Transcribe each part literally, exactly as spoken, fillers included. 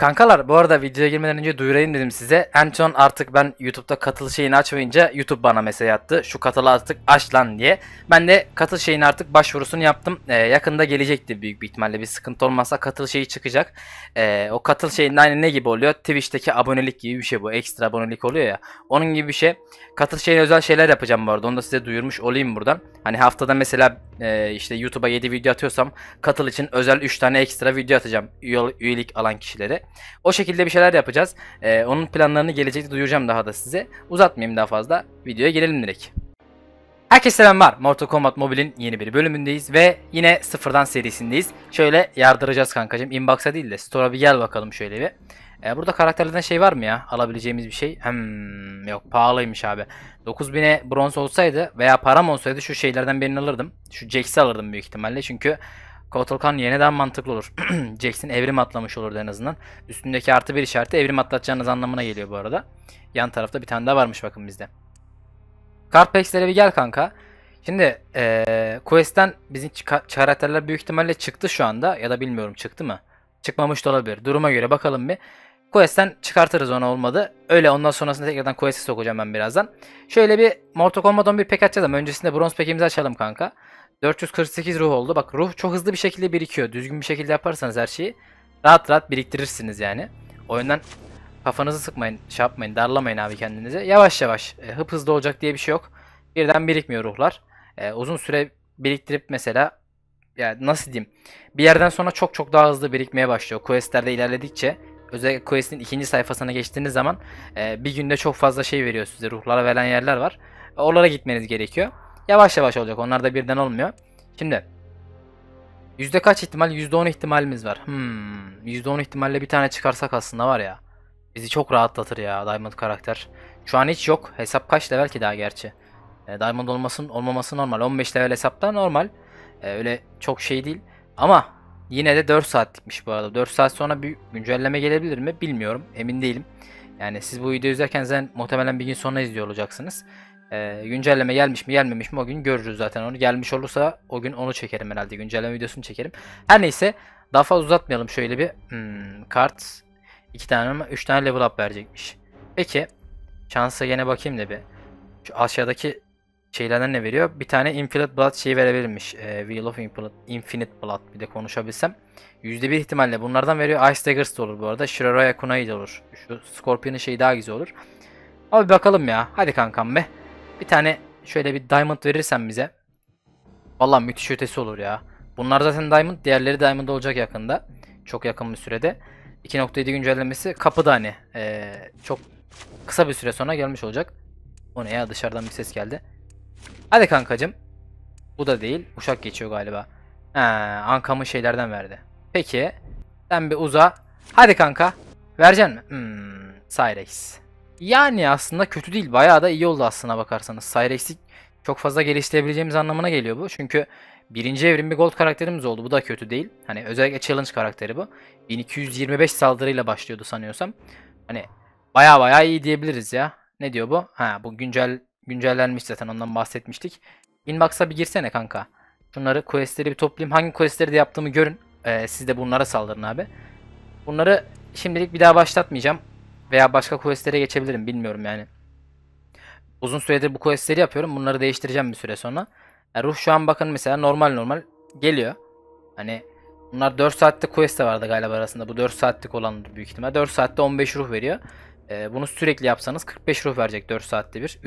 Kankalar, bu arada videoya girmeden önce duyurayım dedim size. En son artık ben YouTube'da katıl şeyini açmayınca YouTube bana mesaj attı. Şu katılı artık aç lan diye. Ben de katıl şeyini artık başvurusunu yaptım. Ee, yakında gelecekti büyük bir ihtimalle. Bir sıkıntı olmazsa katıl şeyi çıkacak. Ee, o katıl şeyinin aynı ne gibi oluyor? Twitch'teki abonelik gibi bir şey bu. Ekstra abonelik oluyor ya. Onun gibi bir şey. Katıl şeyine özel şeyler yapacağım bu arada. Onu da size duyurmuş olayım buradan. Hani haftada mesela e, işte YouTube'a yedi video atıyorsam katıl için özel üç tane ekstra video atacağım. Üyelik alan kişilere. O şekilde bir şeyler yapacağız. Ee, onun planlarını gelecekte duyuracağım daha da size. Uzatmayayım daha fazla. Videoya girelim direkt. Herkese selamlar. Mortal Kombat Mobile'in yeni bir bölümündeyiz ve yine sıfırdan serisindeyiz. Şöyle yardıracağız kankacığım. Inbox'a değil de store'a bir gel bakalım şöyle bir. Ee, burada karakterlerden şey var mı ya? Alabileceğimiz bir şey. Hmm, yok, pahalıymış abi. dokuz bine bronz olsaydı veya param olsaydı şu şeylerden birini alırdım. Şu Jax'i alırdım büyük ihtimalle çünkü... Kotal Khan yine daha mantıklı olur. Jax'in evrim atlamış olurdu en azından. Üstündeki artı bir işareti evrim atlatacağınız anlamına geliyor bu arada. Yan tarafta bir tane daha varmış bakın bizde. Kartpacks'lere bir gel kanka. Şimdi ee, Quest'ten bizim karakterler büyük ihtimalle çıktı şu anda. Ya da bilmiyorum çıktı mı? Çıkmamış da olabilir. Duruma göre bakalım bir. Quest'ten çıkartırız ona olmadı. Öyle ondan sonrasında tekrardan Quest'e sokacağım ben birazdan. Şöyle bir Mortal Kombat on bir pack açacağız ama öncesinde bronz pack'imizi açalım kanka. dört yüz kırk sekiz ruh oldu. Bak ruh çok hızlı bir şekilde birikiyor. Düzgün bir şekilde yaparsanız her şeyi rahat rahat biriktirirsiniz yani. O yüzden kafanızı sıkmayın, şey yapmayın, darlamayın abi kendinize. Yavaş yavaş, e, hıp hızlı olacak diye bir şey yok. Birden birikmiyor ruhlar. E, uzun süre biriktirip mesela yani nasıl diyeyim? Bir yerden sonra çok çok daha hızlı birikmeye başlıyor. Quest'lerde ilerledikçe, özellikle Quest'in ikinci sayfasına geçtiğiniz zaman e, bir günde çok fazla şey veriyor size. Ruhlara veren yerler var. E, oralara gitmeniz gerekiyor. Yavaş yavaş olacak. Onlar da birden olmuyor. Şimdi yüzde kaç ihtimal? yüzde on ihtimalimiz var. Hmm. yüzde on ihtimalle bir tane çıkarsak aslında var ya. Bizi çok rahatlatır ya Diamond karakter. Şu an hiç yok. Hesap kaç level ki daha gerçi. E, Diamond olmasın, olmaması normal. on beş level hesapta normal. E, öyle çok şey değil. Ama yine de dört saatlikmiş bu arada. dört saat sonra bir güncelleme gelebilir mi? Bilmiyorum. Emin değilim. Yani siz bu videoyu izlerken zaten muhtemelen bir gün sonra izliyor olacaksınız. Ee, güncelleme gelmiş mi gelmemiş mi o gün görürüz zaten onu. Gelmiş olursa o gün onu çekerim herhalde. Güncelleme videosunu çekerim. Her neyse daha fazla uzatmayalım. Şöyle bir hmm, kart iki tane ama üç tane level up verecekmiş. Peki şansa gene bakayım da bir. Şu aşağıdaki şeylerden ne veriyor? Bir tane Infinite Blood şeyi verebilirmiş. Ee, Wheel of Infinite Blood, bir de konuşabilsem. yüzde bir ihtimalle bunlardan veriyor. Ice Daggers da olur bu arada. Shiraraya Kunai da olur. Şu Scorpion'un şeyi daha güzel olur. Abi bakalım ya. Hadi kankam be. Bir tane şöyle bir diamond verirsen bize. Vallahi müthiş ötesi olur ya. Bunlar zaten diamond. Diğerleri diamond olacak yakında. Çok yakın bir sürede. iki nokta yedi güncellemesi kapıda hani. Ee, çok kısa bir süre sonra gelmiş olacak. O ne ya, dışarıdan bir ses geldi. Hadi kankacım. Bu da değil. Uşak geçiyor galiba. He, ankamın şeylerden verdi. Peki. Sen bir uza. Hadi kanka. Vereceksin mi? Hmm, Cyrax. Yani aslında kötü değil. Bayağı da iyi oldu aslına bakarsanız. Cyrax'i çok fazla geliştirebileceğimiz anlamına geliyor bu. Çünkü birinci evrim bir gold karakterimiz oldu. Bu da kötü değil. Hani özellikle challenge karakteri bu. bin iki yüz yirmi beş saldırıyla başlıyordu sanıyorsam. Hani bayağı bayağı iyi diyebiliriz ya. Ne diyor bu? Ha, bu güncel güncellenmiş zaten, ondan bahsetmiştik. Inbox'a bir girsene kanka. Şunları, questleri bir toplayayım. Hangi questleri de yaptığımı görün. Ee, siz de bunlara saldırın abi. Bunları şimdilik bir daha başlatmayacağım. Veya başka questlere geçebilirim. Bilmiyorum yani. Uzun süredir bu questleri yapıyorum. Bunları değiştireceğim bir süre sonra. Yani ruh şu an bakın mesela normal normal geliyor. Hani bunlar dört saatte quest de vardı galiba arasında. Bu dört saatlik olandır büyük ihtimal. dört saatte on beş ruh veriyor. Ee, bunu sürekli yapsanız kırk beş ruh verecek dört saatte bir.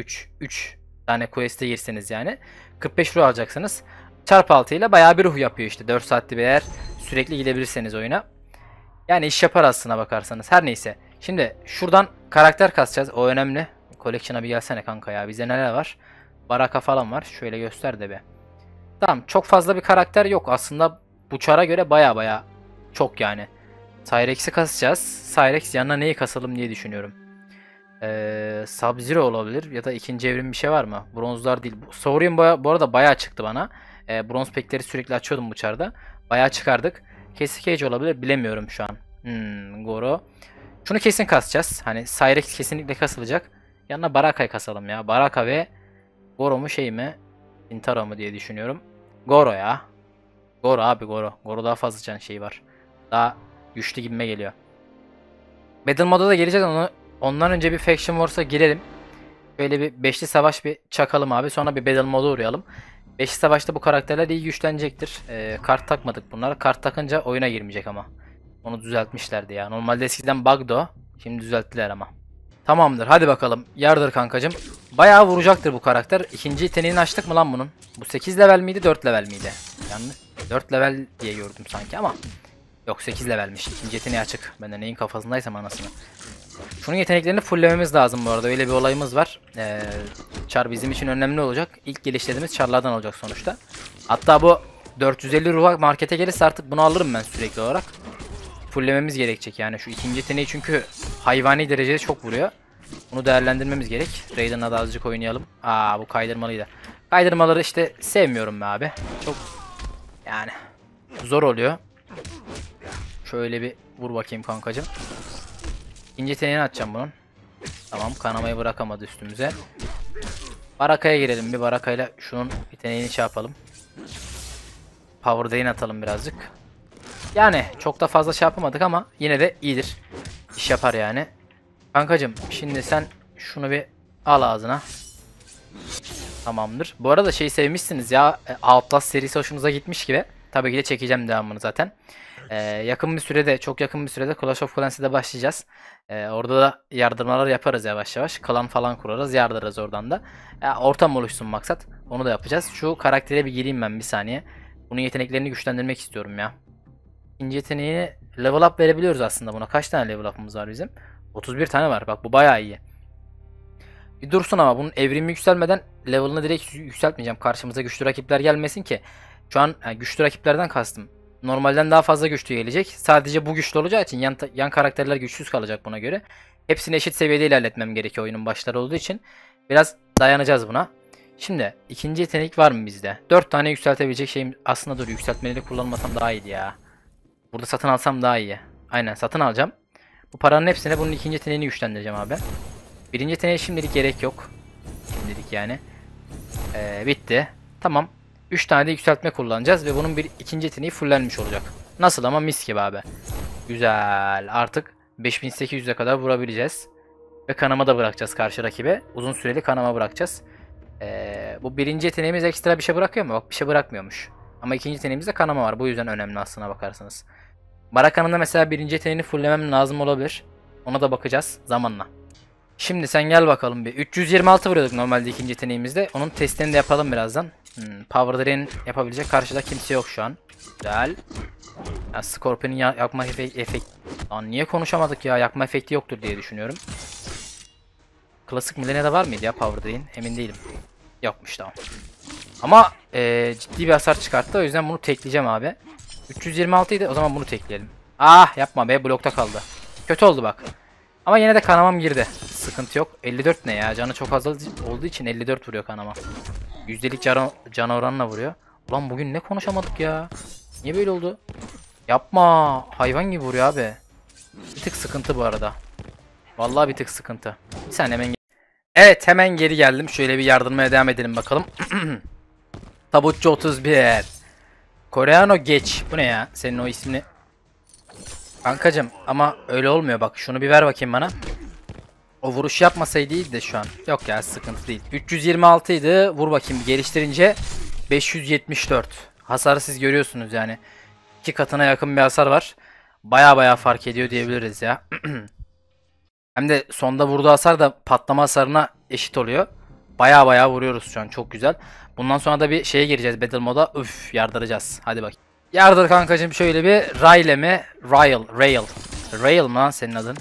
üç tane quest'e girseniz yani. kırk beş ruh alacaksınız. Çarp altı ile bayağı bir ruh yapıyor işte. dört saatte bir eğer sürekli gidebilirseniz oyuna. Yani iş yapar aslına bakarsanız. Her neyse. Şimdi şuradan karakter kasacağız. O önemli. Collection'a bir gelsene kanka ya. Bize neler var? Baraka falan var. Şöyle göster de be. Tamam. Çok fazla bir karakter yok. Aslında bu çara göre baya baya çok yani. Cyrax'i kasacağız. Cyrax yanına neyi kasalım diye düşünüyorum. Ee, Sub-Zero olabilir. Ya da ikinci evrim bir şey var mı? Bronzlar değil. Saurian bu arada baya çıktı bana. Ee, bronz pekleri sürekli açıyordum bu çarda. Baya çıkardık. Kesik Cage olabilir. Bilemiyorum şu an. Hmm, Goro. Şunu kesin kasacağız. Hani Cyrax kesinlikle kasılacak. Yanına Baraka'yı kasalım ya. Baraka ve Goro mu şey mi? Intaro mu diye düşünüyorum. Goro ya. Goro abi Goro. Goro daha fazla can şeyi var. Daha güçlü gibime geliyor. Battle Mode'a da geleceğiz onu. Ondan önce bir Faction Wars'a girelim. Böyle bir beşli savaş bir çakalım abi. Sonra bir Battle Mode'a uğrayalım. Beşli savaşta bu karakterler iyi güçlenecektir. Ee, kart takmadık bunlara. Kart takınca oyuna girmeyecek ama. Onu düzeltmişlerdi ya. Normalde eskiden bug'dı o. Şimdi düzelttiler ama. Tamamdır. Hadi bakalım. Yardır kankacım. Bayağı vuracaktır bu karakter. İkinci yeteneğini açtık mı lan bunun? Bu sekiz level miydi? dört level miydi? Yanlış. dört level diye gördüm sanki ama. Yok sekiz levelmiş. İkinci yeteneği açık. Ben de neyin kafasındaysam anasını. Şunun yeteneklerini fulllememiz lazım bu arada. Öyle bir olayımız var. Ee, Char bizim için önemli olacak. İlk geliştirdiğimiz Char'lardan olacak sonuçta. Hatta bu dört yüz elli ruh markete gelirse artık bunu alırım ben sürekli olarak. Fullememiz gerekecek yani. Şu ikinci yeteneği çünkü hayvani derecede çok vuruyor. Bunu değerlendirmemiz gerek. Raiden'la da azıcık oynayalım. Aa bu kaydırmalıydı. Kaydırmaları işte sevmiyorum be abi. Çok yani zor oluyor. Şöyle bir vur bakayım kankacığım. İkinci yeteneğini atacağım bunun. Tamam, kanamayı bırakamadı üstümüze. Baraka'ya girelim. Bir Baraka'yla şunun yeteneğini şey yapalım. Power drain atalım birazcık. Yani çok da fazla şey yapamadık ama yine de iyidir. İş yapar yani. Kankacığım şimdi sen şunu bir al ağzına. Tamamdır. Bu arada şeyi sevmişsiniz ya. Outlast serisi hoşunuza gitmiş gibi. Tabii ki de çekeceğim devamını zaten. Ee, yakın bir sürede, çok yakın bir sürede Clash of Clans'e de başlayacağız. Ee, orada da yardımlar yaparız yavaş yavaş. Klan falan kurarız, yardırırız oradan da. Ee, ortam oluşsun maksat. Onu da yapacağız. Şu karaktere bir gireyim ben bir saniye. Bunun yeteneklerini güçlendirmek istiyorum ya. İkinci yeteneğini level up verebiliyoruz aslında buna. Kaç tane level up'ımız var bizim? otuz bir tane var. Bak bu bayağı iyi. Bir dursun ama bunun evrimi yükselmeden level'ını direkt yükseltmeyeceğim. Karşımıza güçlü rakipler gelmesin ki. Şu an yani güçlü rakiplerden kastım. Normalden daha fazla güçlü gelecek. Sadece bu güçlü olacağı için yan, yan karakterler güçsüz kalacak buna göre. Hepsini eşit seviyede ilerletmem gerekiyor oyunun başları olduğu için. Biraz dayanacağız buna. Şimdi ikinci yetenek var mı bizde? dört tane yükseltebilecek şeyim aslında dur. Yükseltmeleri kullanmasam daha iyiydi ya. Burada satın alsam daha iyi. Aynen satın alacağım. Bu paranın hepsine bunun ikinci yeteneğini güçlendireceğim abi. Birinci yeteneğe şimdilik gerek yok. Şimdilik yani. Ee, bitti. Tamam. üç tane de yükseltme kullanacağız ve bunun bir ikinci yeteneği fullenmiş olacak. Nasıl ama mis gibi abi. Güzel. Artık beş bin sekiz yüz'e kadar vurabileceğiz. Ve kanama da bırakacağız karşı rakibe. Uzun süreli kanama bırakacağız. Ee, bu birinci yeteneğimiz ekstra bir şey bırakıyor mu? Bak bir şey bırakmıyormuş. Ama ikinci yeteneğimizde kanama var. Bu yüzden önemli aslına bakarsanız. Baraka'nın da mesela birinci yeteneğini fullemem lazım olabilir. Ona da bakacağız zamanla. Şimdi sen gel bakalım bir. üç yüz yirmi altı vuruyorduk normalde ikinci yeteneğimizde. Onun testini de yapalım birazdan. Hmm, Power Drain yapabilecek karşıda kimse yok şu an. Güzel. Ya, Scorpion'un yakma efekti... Efekt... Lan niye konuşamadık ya? Yakma efekti yoktur diye düşünüyorum. Klasik Milena'da var mıydı ya Power Drain? Emin değilim. Yokmuş tamam. Ama e, ciddi bir hasar çıkarttı. O yüzden bunu tekleyeceğim abi. üç yüz yirmi altı idi. O zaman bunu tekleyelim. Ah yapma be. Blokta kaldı. Kötü oldu bak. Ama yine de kanamam girdi. Sıkıntı yok. elli dört ne ya? Canı çok az olduğu için elli dört vuruyor kanama. Yüzdelik can, can oranına vuruyor. Ulan bugün ne konuşamadık ya? Niye böyle oldu? Yapma. Hayvan gibi vuruyor abi. Bir tık sıkıntı bu arada. Vallahi bir tık sıkıntı. Bir saniye hemen. Evet hemen geri geldim. Şöyle bir yardırmaya devam edelim bakalım. Tabutçu otuz bir. Koreano geç. Bu ne ya? Senin o ismini. Kankacım ama öyle olmuyor bak. Şunu bir ver bakayım bana. O vuruş yapmasaydı iyiydi de şu an. Yok ya sıkıntı değil. üç yüz yirmi altı idi. Vur bakayım geliştirince beş yüz yetmiş dört. Hasarı siz görüyorsunuz yani. İki katına yakın bir hasar var. Baya baya fark ediyor diyebiliriz ya. Hem de sonda vurduğu hasar da patlama hasarına eşit oluyor. Baya baya vuruyoruz şu an. Çok güzel. Bundan sonra da bir şeye gireceğiz. Battle moda. Üf yardıracağız. Hadi bakayım. Yardır kankacığım şöyle bir. Rayle mi? Rail. Rail. Rail mi lan senin adın?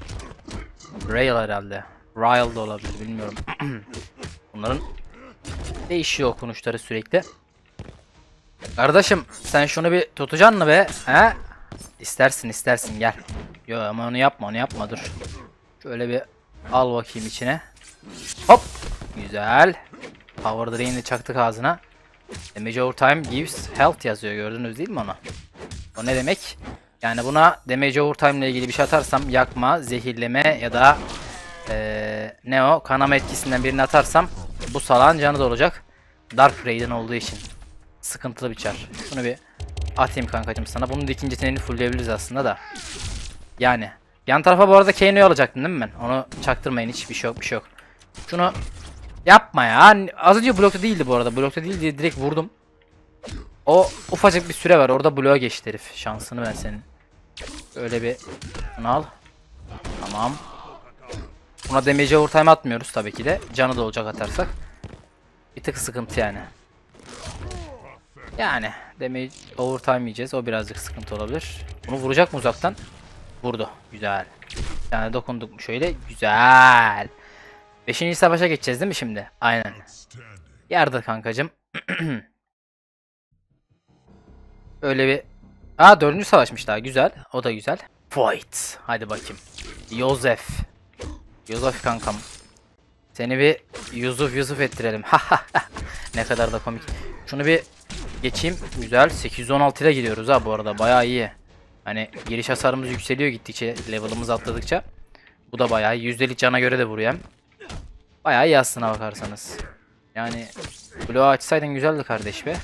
Rail herhalde. Rail de olabilir bilmiyorum. Bunların değişiyor okunuşları sürekli. Kardeşim sen şunu bir tutacaksın mı be? He? İstersin istersin gel. Yo ama onu yapma onu yapma dur. Şöyle bir al bakayım içine. Hop. Güzel. Power drain'i çaktık ağzına. Damage over time gives health yazıyor gördünüz değil mi onu? O ne demek? Yani buna damage over time ile ilgili bir şey atarsam yakma, zehirleme ya da ee, ne o kanama etkisinden birini atarsam bu salağın canı da olacak. Dark Raiden olduğu için. Sıkıntılı bir çar. Bunu bir atayım kankacığım sana. Bunun da ikinci yeteneğini fullleyebiliriz aslında da. Yani Yan tarafa bu arada Kano'yu alacaktım değil mi ben? Onu çaktırmayın, hiç bir şey yok, bir şey yok. Şunu yapma ya. Az önce blokta değildi bu arada. Blokta değil diye direkt vurdum. O ufacık bir süre var. Orada bloğa geçti herif. Şansını ver senin. Öyle bir bunu al. Tamam. Buna damage'e overtime atmıyoruz tabii ki de. Canı da olacak atarsak. Bir tık sıkıntı yani. Yani damage overtime yiyeceğiz. O birazcık sıkıntı olabilir. Bunu vuracak mı uzaktan? Vurdu. Güzel. Yani dokunduk mu şöyle? Güzel. Beşinci savaşa geçeceğiz değil mi şimdi? Aynen. Yardır kankacım. Öyle bir... Aa, dördüncü savaşmış daha. Güzel. O da güzel. Fight. Hadi bakayım. Yosef. Yosef kankam. Seni bir Yusuf Yusuf ettirelim. Ne kadar da komik. Şunu bir geçeyim. Güzel. sekiz yüz on altı ile gidiyoruz ha bu arada. Bayağı iyi. Hani giriş hasarımız yükseliyor gittikçe. Level'ımız atladıkça. Bu da bayağı iyi. yüzdelik cana göre de vuruyor. Bayağı iyi aslına bakarsanız. Yani bloğu açsaydın güzeldi kardeş be.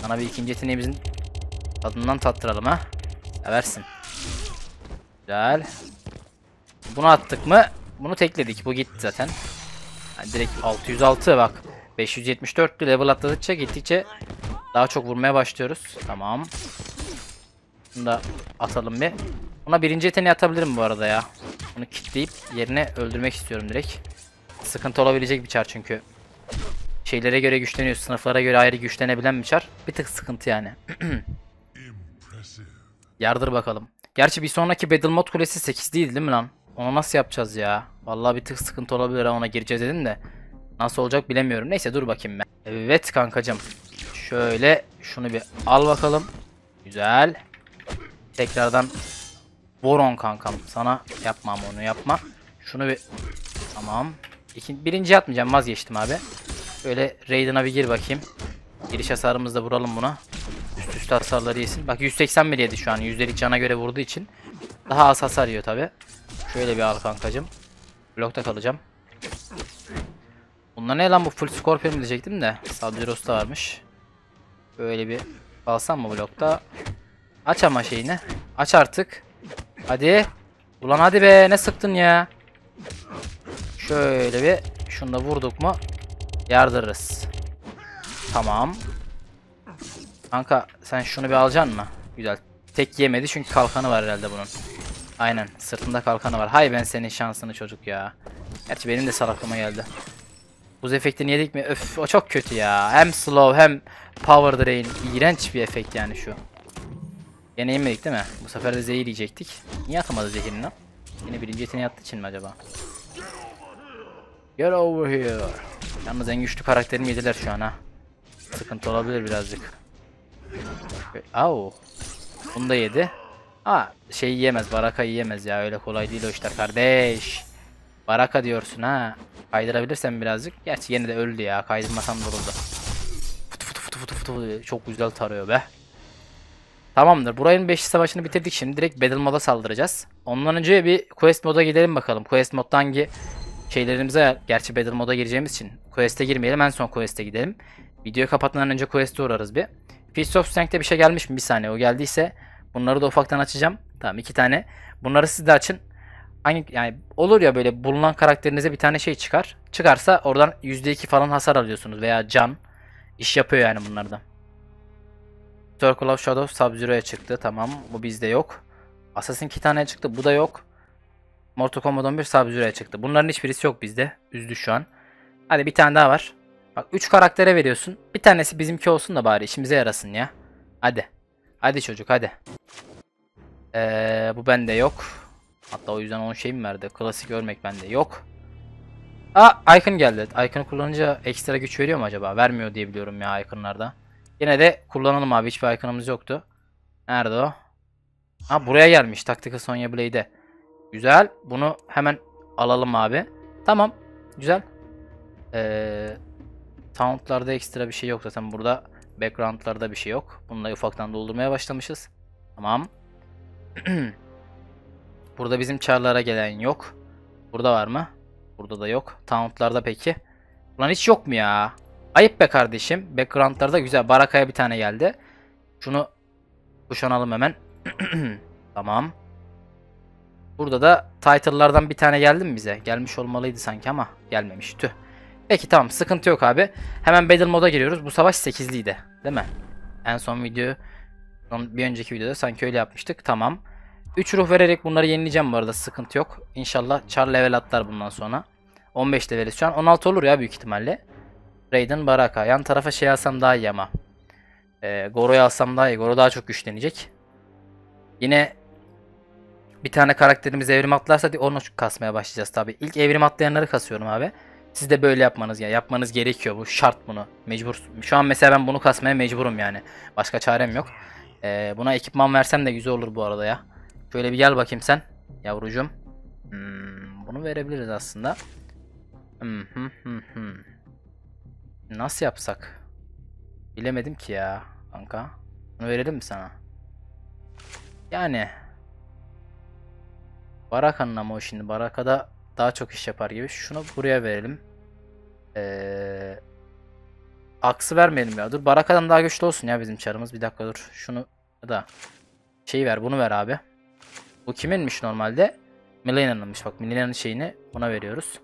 Sana bir ikinci yeteneğimizin tadından tattıralım ha. Seversin. Güzel. Bunu attık mı? Bunu tekledik. Bu gitti zaten. Yani direkt altı yüz altı bak. beş yüz yetmiş dörtlü level atladıkça gittikçe daha çok vurmaya başlıyoruz. Tamam. Bunu da atalım bir. Buna birinci yeteneği atabilirim bu arada ya. Bunu kilitleyip yerine öldürmek istiyorum direkt. Sıkıntı olabilecek bir çar çünkü. Şeylere göre güçleniyor. Sınıflara göre ayrı güçlenebilen bir çar. Bir tık sıkıntı yani. Yardır bakalım. Gerçi bir sonraki Battle Mode kulesi sekiz değil değil mi lan? Onu nasıl yapacağız ya? Vallahi bir tık sıkıntı olabilir ha, ona gireceğiz dedim de. Nasıl olacak bilemiyorum. Neyse dur bakayım ben. Evet kankacım. Şöyle şunu bir al bakalım. Güzel. Tekrardan Voron kankam. Sana yapmam onu yapma. Şunu bir... Tamam. İkin... Birinci atmayacağım, vazgeçtim abi. Böyle Raiden'a bir gir bakayım. Giriş hasarımızda vuralım buna. Üst üste hasarları yesin. Bak yüz seksen bir yedi şu an. yüzdelik cana göre vurduğu için. Daha az hasar yiyor tabi. Şöyle bir al kankacım. Blokta kalacağım. Bunlar ne lan, bu full Scorpion diyecektim de. Sub-Zero'su da varmış. Böyle bir alsam mı blokta? Aç ama şeyini. Aç artık. Hadi. Ulan hadi be, ne sıktın ya. Şöyle bir. Şunu da vurduk mu? Yardırırız. Tamam. Kanka sen şunu bir alacaksın mı? Güzel. Tek yemedi çünkü kalkanı var herhalde bunun. Aynen. Sırtında kalkanı var. Hay ben senin şansını çocuk ya. Gerçi benim de salaklığıma geldi. Buz efektini yedik mi? Öf, o çok kötü ya. Hem slow hem power drain. İğrenç bir efekt yani şu. Yine yemedik değil mi? Bu sefer de zehir yiyecektik. Niye atamadı zehirini lan? Yine birinci yeteneği attığı için mi acaba? Get over here. Yalnız en güçlü karakterimi yediler şu an ha. Sıkıntı olabilir birazcık. Au. Bunu da yedi. Aa, şey yiyemez. Baraka yiyemez ya. Öyle kolay değil o işler kardeş. Baraka diyorsun ha. Kaydırabilirsen birazcık. Gerçi yine de öldü ya. Kaydırmasam da olurdu. Fıtı fıtı fıtı fıtı fıtı. Çok güzel tarıyor be. Tamamdır. Burayın beşinci savaşını bitirdik şimdi. Direkt Battle Mode'a saldıracağız. Ondan önce bir Quest Mode'a gidelim bakalım. Quest Mode'da hangi şeylerimize... Gerçi Battle Mode'a gireceğimiz için Quest'e girmeyelim. En son Quest'e gidelim. Videoyu kapatmadan önce Quest'e uğrarız bir. Feast of Strength'te bir şey gelmiş mi? Bir saniye. O geldiyse bunları da ufaktan açacağım. Tamam, iki tane. Bunları siz de açın. Hangi, yani olur ya böyle bulunan karakterinize bir tane şey çıkar. Çıkarsa oradan yüzde iki falan hasar alıyorsunuz veya can. İş yapıyor yani bunlardan. Circle of Shadows Sub-Zero'ya çıktı. Tamam. Bu bizde yok. Assassin iki tane çıktı. Bu da yok. Mortal Kombat on bir Sub-Zero'ya çıktı. Bunların hiçbirisi yok bizde. Üzdü şu an. Hadi bir tane daha var. Bak üç karaktere veriyorsun. Bir tanesi bizimki olsun da bari işimize yarasın ya. Hadi. Hadi çocuk hadi. Ee, bu bende yok. Hatta o yüzden on şey mi verdi? Klasik örmek bende yok. Aa, Icon geldi. Icon'u kullanınca ekstra güç veriyor mu acaba? Vermiyor diye biliyorum ya Icon'larda. Yine de kullanalım abi. Hiçbir Icon'ımız yoktu. Nerede o? Ha, buraya gelmiş. Taktika Sonya Blade'e. Güzel. Bunu hemen alalım abi. Tamam. Güzel. Eee... Taunt'larda ekstra bir şey yok zaten burada. Background'larda bir şey yok. Bununla ufaktan doldurmaya başlamışız. Tamam. Burada bizim çarlara gelen yok. Burada var mı? Burada da yok. Taunt'larda peki. Ulan hiç yok mu ya? Ayıp be kardeşim. Background'larda güzel. Baraka'ya bir tane geldi. Şunu kuşanalım hemen. Tamam. Burada da title'lardan bir tane geldi mi bize? Gelmiş olmalıydı sanki ama gelmemiş. Tüh. Peki tamam, sıkıntı yok abi. Hemen Battle Mode'a giriyoruz. Bu savaş sekizliydi değil mi? En son video, bir önceki videoda sanki öyle yapmıştık. Tamam. üç ruh vererek bunları yenileceğim bu arada, sıkıntı yok. İnşallah Char level atlar bundan sonra. on beş leveliz şu an. on altı olur ya büyük ihtimalle. Raiden, Baraka. Yan tarafa şey alsam daha iyi ama. Ee, Goro'yu alsam daha iyi. Goro daha çok güçlenecek. Yine bir tane karakterimiz evrim atlarsa onu kasmaya başlayacağız tabii. İlk evrim atlayanları kasıyorum abi. Siz de böyle yapmanız, ya yapmanız gerekiyor. Bu şart, bunu mecbur. Şu an mesela ben bunu kasmaya mecburum yani. Başka çarem yok. Ee, buna ekipman versem de güzel olur bu arada ya. Şöyle bir gel bakayım sen yavrucum. Hmm, bunu verebiliriz aslında. Hmm, hmm, hmm, hmm. Nasıl yapsak? Bilemedim ki ya kanka. Bunu verelim mi sana? Yani Baraka'nın ama o şimdi Baraka'da daha çok iş yapar gibi. Şunu buraya verelim. Ee, aksı vermeyelim ya. Dur, Baraka'dan daha güçlü olsun ya bizim çarımız. Bir dakika dur. Şunu da şeyi ver, bunu ver abi. Bu kiminmiş normalde? Mileena'nınmış. Bak Mileena'nın şeyini buna veriyoruz.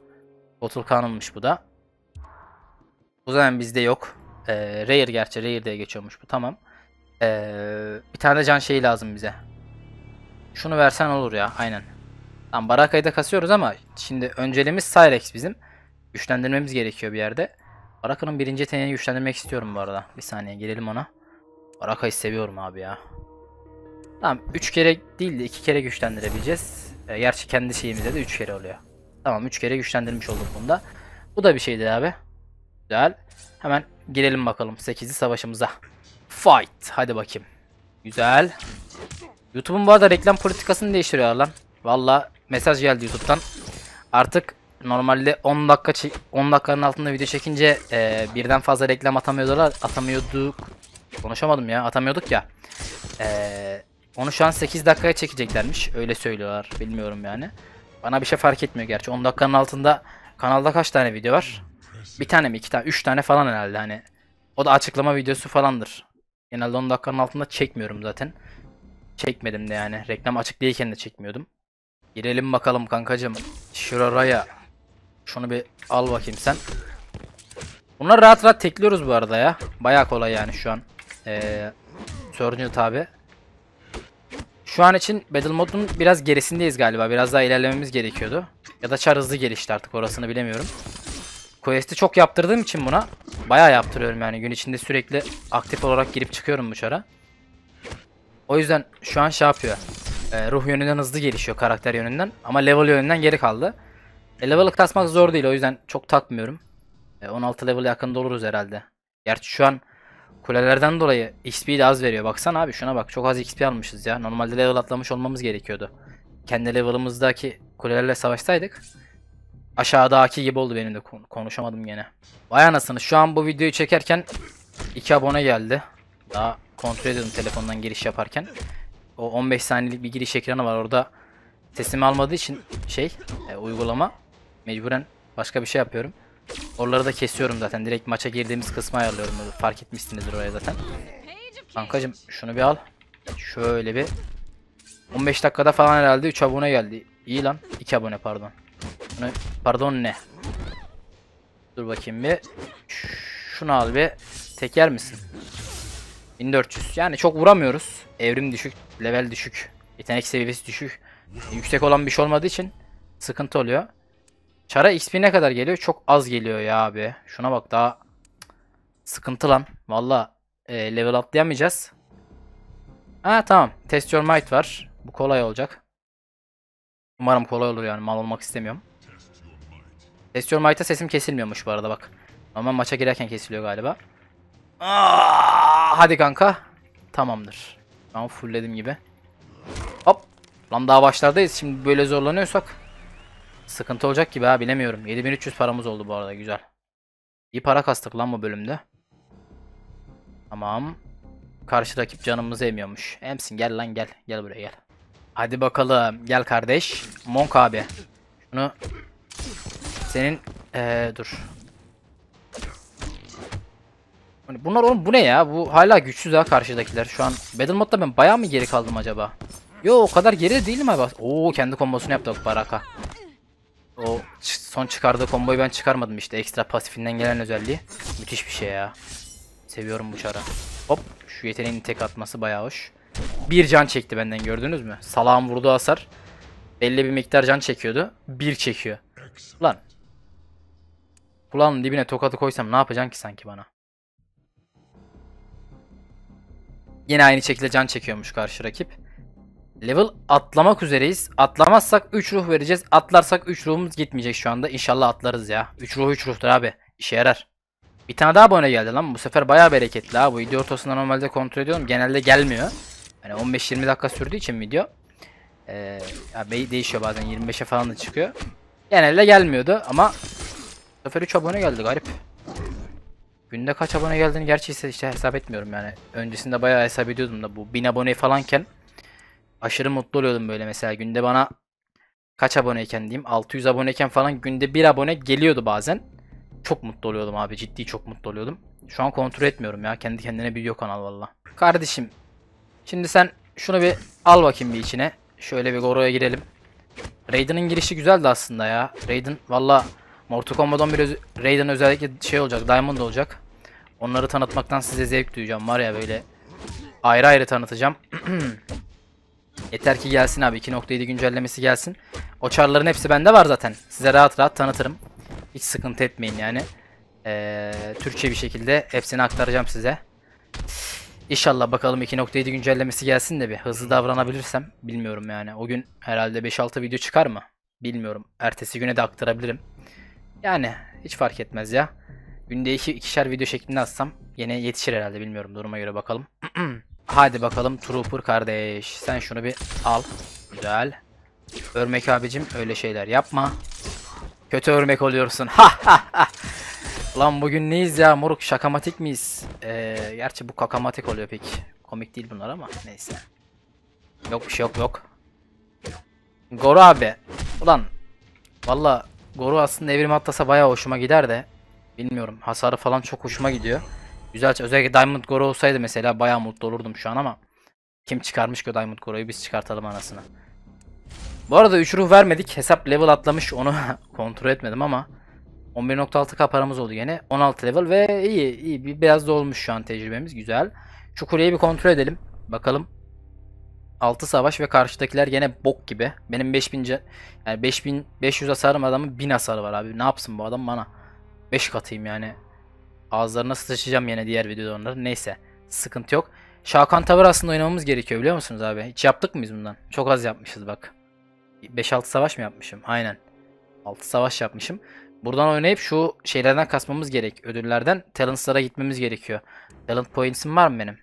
Kotal Khan'ınmış bu da. O zaman bizde yok. Ee, Rare gerçi. Rare diye geçiyormuş bu. Tamam. Ee, bir tane can şeyi lazım bize. Şunu versen olur ya. Aynen. Tamam, Baraka'yı da kasıyoruz ama şimdi önceliğimiz Cyrax bizim. Güçlendirmemiz gerekiyor bir yerde. Baraka'nın birinci yeteneğini güçlendirmek istiyorum bu arada. Bir saniye gelelim ona. Baraka'yı seviyorum abi ya. Tamam, üç kere değil de iki kere güçlendirebileceğiz. Ee, gerçi kendi şeyimizde de üç kere oluyor. Tamam, üç kere güçlendirmiş olduk bunda. Bu da bir şeydi abi. Güzel. Hemen girelim bakalım sekizli savaşımıza. Fight. Hadi bakayım. Güzel. YouTube'un bu arada reklam politikasını değiştiriyor lan. Valla mesaj geldi YouTube'dan. Artık normalde on dakika on dakikanın altında video çekince e, birden fazla reklam atamıyordular. Atamıyorduk. Konuşamadım ya. Atamıyorduk ya. E, onu şu an sekiz dakikaya çekeceklermiş. Öyle söylüyorlar. Bilmiyorum yani. Bana bir şey fark etmiyor gerçi. on dakikanın altında kanalda kaç tane video var? Bir tane mi? İki tane? Üç tane falan herhalde hani. O da açıklama videosu falandır. Genelde on dakikanın altında çekmiyorum zaten. Çekmedim de yani. Reklam açık değilken de çekmiyordum. Girelim bakalım kankacım. Şuraya. Şunu bir al bakayım sen. Bunları rahat rahat tekliyoruz bu arada ya. Bayağı kolay yani şu an. Ee, Soruncu tabi. Şu an için Battle Mode'un biraz gerisindeyiz galiba. Biraz daha ilerlememiz gerekiyordu. Ya da Char hızlı gelişti artık, orasını bilemiyorum. Quest'i çok yaptırdığım için buna bayağı yaptırıyorum yani. Gün içinde sürekli aktif olarak girip çıkıyorum bu Char'a. O yüzden şu an şey yapıyor. E, ruh yönünden hızlı gelişiyor, karakter yönünden. Ama level yönünden geri kaldı. E, level'ı kasmak zor değil, o yüzden çok takmıyorum. E, on altı level yakında oluruz herhalde. Gerçi şu an kulelerden dolayı X P'yi de az veriyor. Baksana abi şuna bak, çok az X P almışız ya. Normalde level atlamış olmamız gerekiyordu. Kendi level'ımızdaki kulelerle savaşsaydık. Aşağıdaki gibi oldu, benim de konuşamadım gene. Vay anasını, şu an bu videoyu çekerken iki abone geldi. Daha kontrol ediyordum telefondan giriş yaparken. O on beş saniyelik bir giriş ekranı var orada. Sesimi almadığı için şey e, uygulama mecburen başka bir şey yapıyorum. Oraları da kesiyorum zaten. Direkt maça girdiğimiz kısmı ayarlıyorum. Fark etmişsinizdir oraya zaten. Kankacım şunu bir al. Şöyle bir on beş dakikada falan herhalde üç abone geldi. İyi lan, iki abone pardon. Bunu, pardon ne? Dur bakayım bir. Şunu al bir. Teker misin? bin dört yüz. Yani çok vuramıyoruz. Evrim düşük. Level düşük. Yetenek seviyesi düşük. Yüksek olan bir şey olmadığı için sıkıntı oluyor. Char'a X P ne kadar geliyor? Çok az geliyor ya abi. Şuna bak, daha sıkıntı lan. Valla e, level atlayamayacağız. Ha tamam. Test Your Might var. Bu kolay olacak. Umarım kolay olur yani. Mal olmak istemiyorum. Test Your Might'a sesim kesilmiyormuş bu arada bak. Ama maça girerken kesiliyor galiba. Aa, hadi kanka. Tamamdır. Ben fullledim gibi. Hop. Lan daha başlardayız. Şimdi böyle zorlanıyorsak sıkıntı olacak gibi ha, bilemiyorum. yedi bin üç yüz paramız oldu bu arada, güzel. İyi para kastık lan bu bölümde. Tamam. Karşı rakip canımızı emiyormuş. Emsin gel lan gel. Gel buraya gel. Hadi bakalım. Gel kardeş. Monk abi. Şunu senin ee, dur. Bunlar oğlum bu ne ya? Bu hala güçsüz ha karşıdakiler. Şu an Battle Mode'da ben bayağı mı geri kaldım acaba? Yo, o kadar geri değil mi? Bak. Oo, kendi kombosunu yaptı Baraka. O son çıkardığı komboyu ben çıkarmadım işte. Ekstra pasifinden gelen özelliği. Müthiş bir şey ya. Seviyorum bu çara. Hop. Şu yeteneğin tek atması bayağı hoş. Bir can çekti benden, gördünüz mü? Salağın vurduğu hasar. Belli bir miktar can çekiyordu. Bir çekiyor. Ulan. Kulağının dibine tokatı koysam ne yapacaksın ki sanki bana? Yine aynı şekilde can çekiyormuş karşı rakip. Level atlamak üzereyiz. Atlamazsak üç ruh vereceğiz. Atlarsak üç ruhumuz gitmeyecek şu anda. İnşallah atlarız ya. üç ruh üç ruhtur abi. İşe yarar. Bir tane daha abone geldi lan. Bu sefer bayağı bereketli ha. Bu video ortasında normalde kontrol ediyorum. Genelde gelmiyor. Yani on beş yirmi dakika sürdüğü için video. Ee, abi değişiyor bazen. yirmi beşe falan da çıkıyor. Genelde gelmiyordu ama bu sefer üç abone geldi, garip. Günde kaç abone geldiğini gerçi işte hesap etmiyorum yani. Öncesinde bayağı hesap ediyordum da bu bin abone falanken aşırı mutlu oluyordum böyle mesela. Günde bana kaç aboneyken diyeyim, altı yüz aboneyken falan günde bir abone geliyordu bazen. Çok mutlu oluyordum abi, ciddi çok mutlu oluyordum. Şu an kontrol etmiyorum ya, kendi kendine büyüyor kanal valla. Kardeşim şimdi sen şunu bir al bakayım bir içine. Şöyle bir Goro'ya girelim. Raiden'ın girişi güzeldi aslında ya. Raiden valla Mortal Kombat'dan bir öz Raiden özellikle şey olacak, Diamond olacak. Onları tanıtmaktan size zevk duyacağım var ya, böyle ayrı ayrı tanıtacağım. Yeter ki gelsin abi, iki nokta yedi güncellemesi gelsin. O çarların hepsi bende var zaten. Size rahat rahat tanıtırım. Hiç sıkıntı etmeyin yani. Ee, Türkçe bir şekilde hepsini aktaracağım size. İnşallah bakalım iki nokta yedi güncellemesi gelsin de bir hızlı davranabilirsem. Bilmiyorum yani. O gün herhalde beş altı video çıkar mı? Bilmiyorum. Ertesi güne de aktarabilirim. Yani hiç fark etmez ya. Günde iki, ikişer video şeklinde atsam yine yetişir herhalde, bilmiyorum, duruma göre bakalım. Hadi bakalım Trooper kardeş. Sen şunu bir al. Güzel. Örmek abicim, öyle şeyler yapma. Kötü örmek oluyorsun. Lan bugün neyiz ya moruk, şakamatik miyiz? Ee, gerçi bu kakamatik oluyor pek. Komik değil bunlar ama neyse. Yok bir şey yok yok. Goro abi. Ulan valla Goro aslında evrim atlasa bayağı hoşuma gider de. Bilmiyorum, hasarı falan çok hoşuma gidiyor. Güzel, özellikle Diamond Goro olsaydı mesela bayağı mutlu olurdum şu an ama kim çıkarmış ki o Diamond Goro'yu, biz çıkartalım anasını. Bu arada üç ruh vermedik, hesap level atlamış, onu kontrol etmedim ama on bir nokta altı K paramız oldu yine. on altı level ve iyi iyi biraz da olmuş şu an tecrübemiz, güzel. Şu kuleyi bir kontrol edelim bakalım. altı savaş ve karşıdakiler yine bok gibi. Benim beş bin yani beş bin beş yüz hasarım, adamın bin hasarı var abi. Ne yapsın bu adam bana? beş katıyım yani. Ağızlarına sıçacağım yine diğer videoda onların. Neyse, sıkıntı yok. Shao Kahn tavır aslında oynamamız gerekiyor, biliyor musunuz abi? Hiç yaptık mıyız bundan? Çok az yapmışız bak. beş altı savaş mı yapmışım? Aynen. altı savaş yapmışım. Buradan oynayıp şu şeylerden kasmamız gerek. Ödüllerden talents'lara gitmemiz gerekiyor. Talent points'im var mı benim?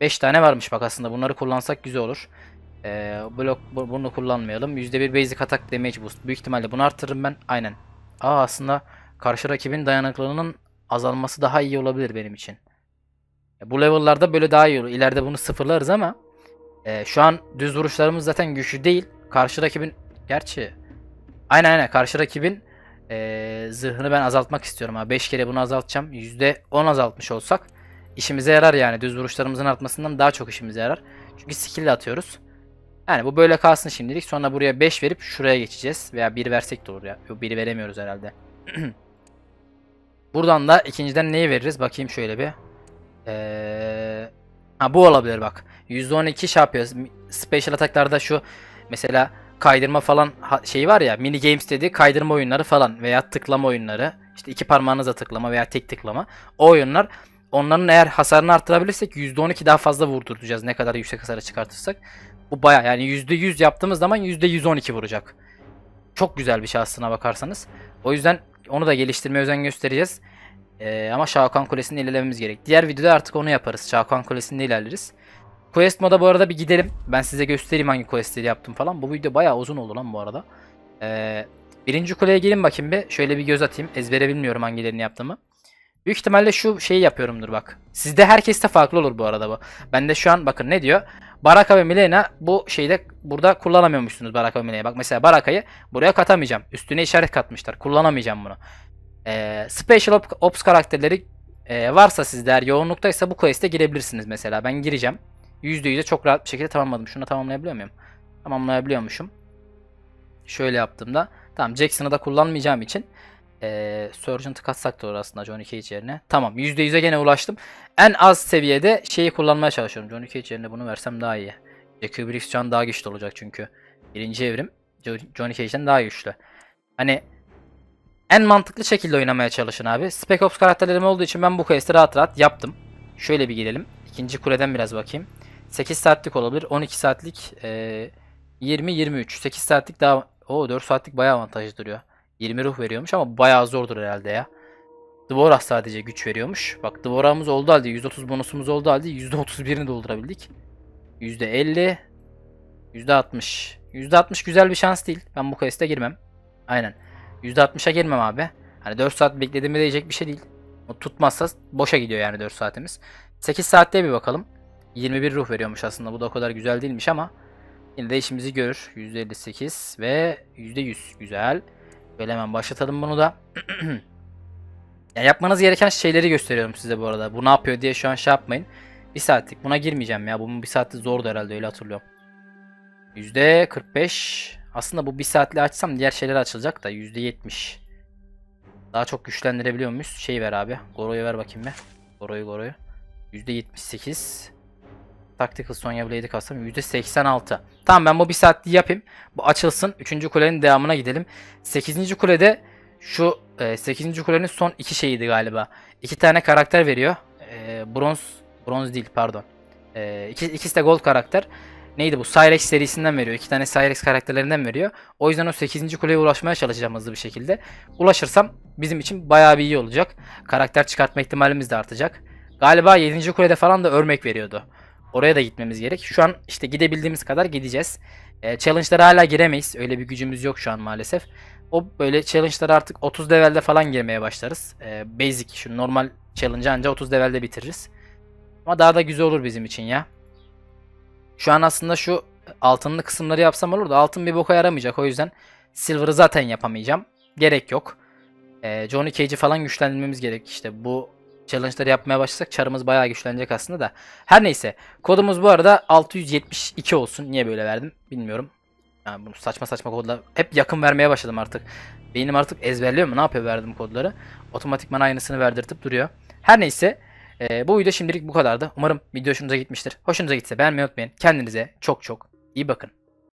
beş tane varmış bak, aslında bunları kullansak güzel olur. Ee, blok bunu kullanmayalım. yüzde bir basic atak damage boost. Büyük ihtimalle bunu artırırım ben. Aynen. Aa, aslında karşı rakibin dayanıklılığının azalması daha iyi olabilir benim için. Bu level'larda böyle daha iyi olur. İleride bunu sıfırlarız ama e, şu an düz vuruşlarımız zaten güçlü değil. Karşı rakibin gerçi aynen aynen karşı rakibin e, zırhını ben azaltmak istiyorum ha. beş kere bunu azaltacağım. yüzde on azaltmış olsak işimize yarar yani. Düz vuruşlarımızın artmasından daha çok işimize yarar. Çünkü skill atıyoruz. Yani bu böyle kalsın şimdilik. Sonra buraya beş verip şuraya geçeceğiz. Veya bir versek de olur ya. biri veremiyoruz herhalde. Buradan da ikinciden neyi veririz? Bakayım şöyle bir. Ee... Ha, bu olabilir bak. yüzde on iki şey yapıyoruz. Special ataklarda şu mesela kaydırma falan şey var ya. Mini games dediği kaydırma oyunları falan. Veya tıklama oyunları. İşte iki parmağınıza tıklama veya tek tıklama. O oyunlar... Onların eğer hasarını arttırabilirsek yüzde on iki daha fazla vurduracağız ne kadar yüksek hasara çıkartırsak. Bu baya yani yüzde yüz yaptığımız zaman yüzde yüz on iki vuracak. Çok güzel bir şey aslına bakarsanız. O yüzden onu da geliştirmeye özen göstereceğiz. Ee, ama Shao Kahn Kulesi'nde ilerlememiz gerek. Diğer videoda artık onu yaparız. Shao Kahn Kulesi'nde ilerleriz. Quest moda bu arada bir gidelim. Ben size göstereyim hangi questleri yaptım falan. Bu video baya uzun oldu lan bu arada. Ee, birinci kuleye gelin bakayım bir. Şöyle bir göz atayım. Ezbere bilmiyorum hangilerini yaptığımı. Büyük ihtimalle şu şeyi yapıyorumdur bak. Sizde herkeste farklı olur bu arada bu. Bende şu an bakın ne diyor? Baraka ve Mileena bu şeyde burada kullanamıyormuşsunuz Baraka ve Mileena'yı. Bak mesela Baraka'yı buraya katamayacağım. Üstüne işaret katmışlar. Kullanamayacağım bunu. Ee, Special Ops karakterleri e, varsa sizde, eğer yoğunluktaysa bu quest'e girebilirsiniz mesela. Ben gireceğim. yüzde yüze çok rahat bir şekilde tamamladım. Şunu tamamlayabiliyor muyum? Tamamlayabiliyormuşum. Şöyle yaptığımda. Tamam, Jackson'ı da kullanmayacağım için ee, Surgeon'ı katsak da olur aslında Johnny Cage yerine. Tamam, yüzde yüze gene ulaştım. En az seviyede şeyi kullanmaya çalışıyorum. Johnny Cage yerine bunu versem daha iyi. Jacqui Briggs şu an daha güçlü olacak çünkü. Birinci evrim Johnny Cage'den daha güçlü. Hani en mantıklı şekilde oynamaya çalışın abi. Spec Ops karakterlerim olduğu için ben bu quest'i rahat rahat yaptım. Şöyle bir girelim. İkinci kuleden biraz bakayım. sekiz saatlik olabilir. on iki saatlik e, yirmi yirmi üç. sekiz saatlik daha... Oo, dört saatlik bayağı avantajlı duruyor. yirmi ruh veriyormuş ama bayağı zordur herhalde ya. D'Vorah sadece güç veriyormuş. Bak, D'Vorah'ımız oldu halde. yüzde otuz bonusumuz oldu halde. yüzde otuz birini doldurabildik. yüzde elli. yüzde altmış. yüzde altmış güzel bir şans değil. Ben bu quest'e girmem. Aynen. yüzde altmışa girmem abi. Hani dört saat beklediğime değecek bir şey değil. O tutmazsa boşa gidiyor yani dört saatimiz. sekiz saatte bir bakalım. yirmi bir ruh veriyormuş aslında. Bu da o kadar güzel değilmiş ama yine de işimizi görür. yüzde elli sekiz ve yüzde yüz. Güzel. Böyle hemen başlatalım bunu da. Ya yapmanız gereken şeyleri gösteriyorum size bu arada. Bu ne yapıyor diye şu an şey yapmayın. bir saatlik buna girmeyeceğim ya. Bunun bir saati zordu herhalde, öyle hatırlıyorum. yüzde kırk beş. Aslında bu bir saatli açsam diğer şeyler açılacak da. yüzde yetmiş. Daha çok güçlendirebiliyor muyuz? Şey ver abi. Goro'yu ver bakayım be. Goro'yu Goro'yu. yüzde yetmiş sekiz. Tactical Sonya Blade'i kalsam yüzde seksen altı. Tamam, ben bu bir saatliği yapayım. Bu açılsın. üçüncü kulenin devamına gidelim. sekizinci kulede şu sekizinci kulenin son iki şeyiydi galiba. iki tane karakter veriyor. E, bronz. Bronz değil pardon. E, iki, ikisi de gold karakter. Neydi bu? Cyrax serisinden veriyor. İki tane Cyrax karakterlerinden veriyor. O yüzden o sekizinci kuleye ulaşmaya çalışacağım hızlı bir şekilde. Ulaşırsam bizim için bayağı bir iyi olacak. Karakter çıkartma ihtimalimiz de artacak. Galiba yedinci kulede falan da Ermac veriyordu. Oraya da gitmemiz gerek. Şu an işte gidebildiğimiz kadar gideceğiz. E, challenge'lara hala giremeyiz. Öyle bir gücümüz yok şu an maalesef. O böyle challenge'lara artık otuz levelde falan girmeye başlarız. E, basic şu normal challenge'ı anca otuz levelde bitiririz. Ama daha da güzel olur bizim için ya. Şu an aslında şu altınlı kısımları yapsam olur da altın bir boka yaramayacak. O yüzden silver'ı zaten yapamayacağım. Gerek yok. E, Johnny Cage'i falan güçlendirmemiz gerek. İşte bu challenge'ları yapmaya başlasak çarımız bayağı güçlenecek aslında da. Her neyse. Kodumuz bu arada altı yüz yetmiş iki olsun. Niye böyle verdim bilmiyorum. Yani bunu saçma saçma kodla hep yakın vermeye başladım artık. Beynim artık ezberliyor mu? Ne yapıyor verdim kodları? Otomatikman aynısını verdirtip duruyor. Her neyse. E, bu video şimdilik bu kadardı. Umarım video hoşunuza gitmiştir. Hoşunuza gitse beğenmeyi unutmayın. Kendinize çok çok iyi bakın.